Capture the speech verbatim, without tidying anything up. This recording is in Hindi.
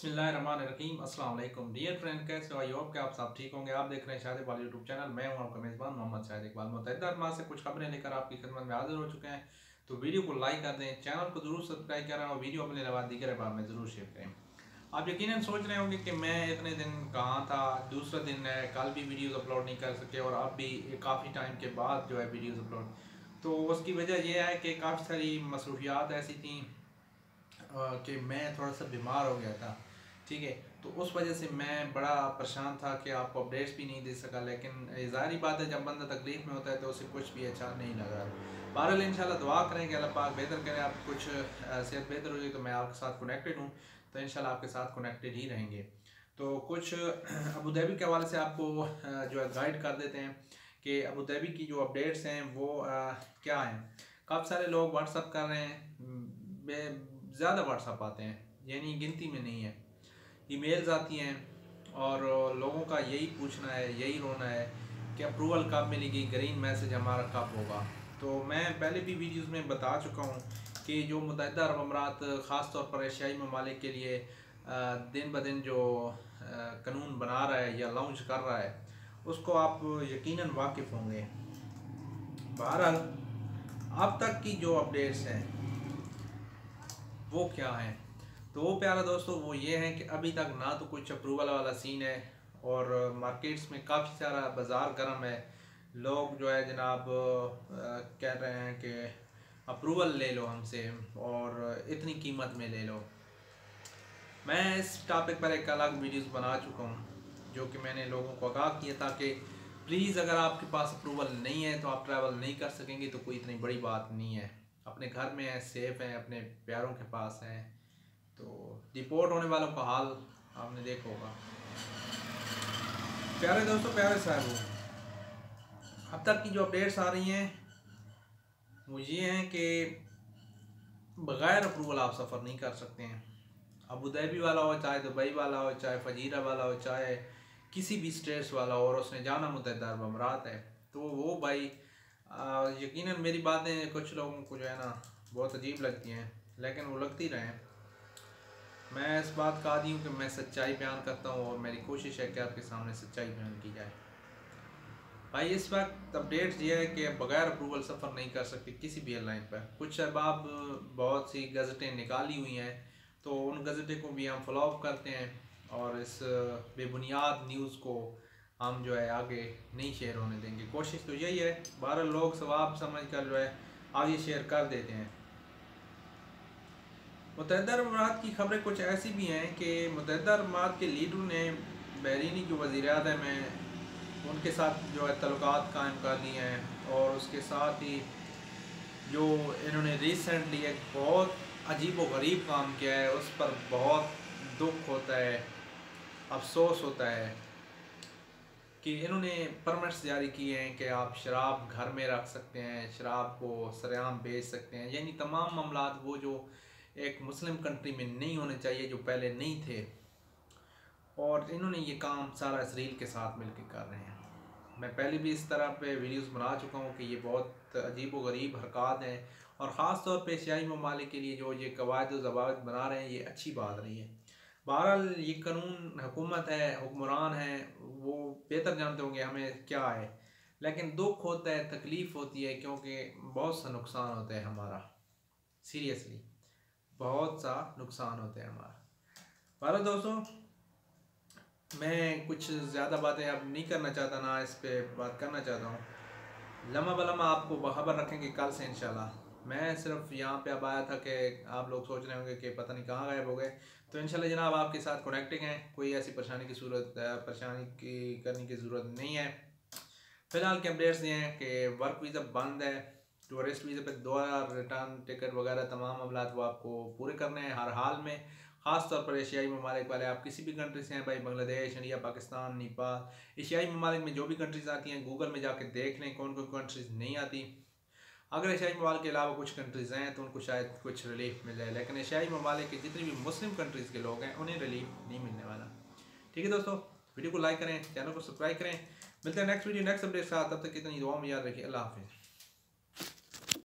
बिस्मिल्लाहिर्रहमानिर्रहीम। अस्सलाम वालेकुम डियर फ्रेंड, कैसे हो? आई होप कि आप सब ठीक होंगे। आप देख रहे हैं शाहिद इकबाल यूट्यूब चैनल। मैं हूं आपका मेज़बान मोहम्मद शाहिद इकबाल। मुतअद्दिद अरमाज़ से कुछ खबरें लेकर आपकी खिदमत में हाजिर हो चुके हैं, तो वीडियो को लाइक कर दें, चैनल को जरूर सब्सक्राइब करें और वीडियो अपने अलावा दीगर अहबाब में ज़रूर शेयर करें। आप यकीनन सोच रहे होंगे कि मैं इतने दिन कहाँ था, दूसरा दिन है, कल भी वीडियोज़ अपलोड नहीं कर सके और अब भी काफ़ी टाइम के बाद जो है वीडियोज़ अपलोड, तो उसकी वजह यह है कि काफ़ी सारी मसरूफियात ऐसी थी कि मैं थोड़ा सा बीमार हो गया था, ठीक है, तो उस वजह से मैं बड़ा परेशान था कि आपको अपडेट्स भी नहीं दे सका। लेकिन ज़ाहिर बात है जब बंदा तकलीफ़ में होता है तो उसे कुछ भी अच्छा नहीं लगा। बहरहाल इंशाल्लाह दुआ करें कि अल्लाह पाक बेहतर करें, आप कुछ सेहत बेहतर हो जाए तो मैं आपके साथ कनेक्टेड हूँ, तो इंशाल्लाह आपके साथ कनेक्टेड ही रहेंगे। तो कुछ अबू धाबी के हवाले से आपको जो है गाइड कर देते हैं कि अबू धाबी की जो अपडेट्स हैं वो आ, क्या हैं। काफ़ी सारे लोग व्हाट्सअप कर रहे हैं, ज़्यादा व्हाट्सअप आते हैं, यानी गिनती में नहीं है। ईमेल्स आती हैं और लोगों का यही पूछना है, यही रोना है कि अप्रूवल कब मिलेगी, ग्रीन मैसेज हमारा कब होगा। तो मैं पहले भी वीडियोस में बता चुका हूँ कि जो मुत्तहद अरब अमारात ख़ास तौर पर एशियाई ममालिक के लिए दिन ब दिन जो कानून बना रहा है या लॉन्च कर रहा है उसको आप यकीनन वाकिफ़ होंगे। बहरहाल अब तक की जो अपडेट्स हैं वो क्या हैं, तो वो प्यारा दोस्तों वो ये हैं कि अभी तक ना तो कुछ अप्रूवल वाला सीन है और मार्केट्स में काफ़ी सारा बाज़ार गर्म है। लोग जो है जनाब कह रहे हैं कि अप्रूवल ले लो हमसे और इतनी कीमत में ले लो। मैं इस टॉपिक पर एक अलग वीडियोस बना चुका हूँ जो कि मैंने लोगों को आगाह किया था कि प्लीज़ अगर आपके पास अप्रूवल नहीं है तो आप ट्रैवल नहीं कर सकेंगे, तो कोई इतनी बड़ी बात नहीं है, अपने घर में हैं, सेफ़ हैं, अपने प्यारों के पास हैं। तो डिपोर्ट होने वालों का हाल आपने देखा होगा। प्यारे दोस्तों, प्यारे साहब, अब तक की जो अपडेट्स आ रही हैं वो ये हैं कि बग़ैर अप्रूवल आप सफ़र नहीं कर सकते हैं। अबू धाबी वाला हो, चाहे दुबई वाला हो, चाहे फजीरा वाला हो, चाहे किसी भी स्टेट्स वाला हो और उसने जाना मुत्तहद अरब अमारात है, तो वो भाई आ, यकीनन मेरी बातें कुछ लोगों को जो है ना बहुत अजीब लगती हैं, लेकिन वो लगती रहें। मैं इस बात का आदी हूँ कि मैं सच्चाई बयान करता हूँ और मेरी कोशिश है कि आपके सामने सच्चाई बयान की जाए। भाई इस वक्त अपडेट ये है कि बग़ैर अप्रूवल सफ़र नहीं कर सकते किसी भी एयरलाइन पर। कुछ अहबाब बहुत सी गज़टें निकाली हुई हैं, तो उन गज़टें को भी हम फ्लॉप करते हैं और इस बेबुनियाद न्यूज़ को हम जो है आगे नहीं शेयर होने देंगे। कोशिश तो यही है, बारह लोग सवाब समझ कर जो है आगे शेयर कर देते हैं। मुत्तहद अरब अमारात की खबरें कुछ ऐसी भी हैं कि मुत्तहद अरब अमारात के लीडर ने बहरीनी जो वज़ीर-ए-आज़म हैं उनके साथ जो है तअल्लुक़ात कायम कर लिए हैं और उसके साथ ही जो इन्होंने रिसेंटली एक बहुत अजीब व गरीब काम किया है उस पर बहुत दुख होता है, अफसोस होता है कि इन्होंने परमिट्स जारी किए हैं कि आप शराब घर में रख सकते हैं, शराब को सरेआम बेच सकते हैं, यानी तमाम मामला वो जो एक मुस्लिम कंट्री में नहीं होने चाहिए, जो पहले नहीं थे, और इन्होंने ये काम सारा इसराइल के साथ मिलकर कर रहे हैं। मैं पहले भी इस तरह पे वीडियोस बना चुका हूँ कि ये बहुत अजीब व गरीब हरकत हैं और ख़ास तौर पर एशियाई ममालिक के लिए जो ये कवायद व जवाब बना रहे हैं ये अच्छी बात नहीं है। बहरहाल ये कानून हुकूमत है, हुक्मरान है, वो बेहतर जानते होंगे हमें क्या है, लेकिन दुख होता है, तकलीफ़ होती है, क्योंकि बहुत सा नुकसान होता है हमारा, सीरियसली बहुत सा नुकसान होता है हमारा। बहरहाल दोस्तों, मैं कुछ ज़्यादा बातें अब नहीं करना चाहता, ना इस पर बात करना चाहता हूँ। लम्हा बलम्हा आपको बखबर रखेंगे कल से इंशाल्लाह। मैं सिर्फ यहाँ पे अब आया था कि आप लोग सोच रहे होंगे कि पता नहीं कहाँ गायब हो गए, तो इंशाल्लाह जनाब आपके साथ कनेक्टिंग है, कोई ऐसी परेशानी की सूरत परेशानी की करने की ज़रूरत नहीं है। फ़िलहाल के अपडेट्स ये हैं कि वर्क वीज़ा बंद है, टूरिस्ट वीज़ा पे दोबारा रिटर्न टिकट वगैरह तमाम मामला वो आपको पूरे करने हैं हर हाल में। ख़ास तौर पर एशियाई ममालिक वाले, आप किसी भी कंट्री से हैं भाई, बांग्लादेश, इंडिया, पाकिस्तान, नेपाल, एशियाई ममालिक में जो भी कंट्रीज़ आती हैं गूगल में जाके देख लें कौन कौन कंट्रीज़ नहीं आती। अगर एशियाई ममालिक के अलावा कुछ कंट्रीज़ हैं तो उनको शायद कुछ रिलीफ मिल जाए, लेकिन एशियाई ममालिक के जितने भी मुस्लिम कंट्रीज़ के लोग हैं उन्हें रिलीफ नहीं मिलने वाला। ठीक है दोस्तों, वीडियो को लाइक करें, चैनल को सब्सक्राइब करें, मिलते हैं नेक्स्ट वीडियो नेक्स्ट अपडेट साथ। तब तक इतनी दुआ में याद रखिए। अल्लाह हाफिज़।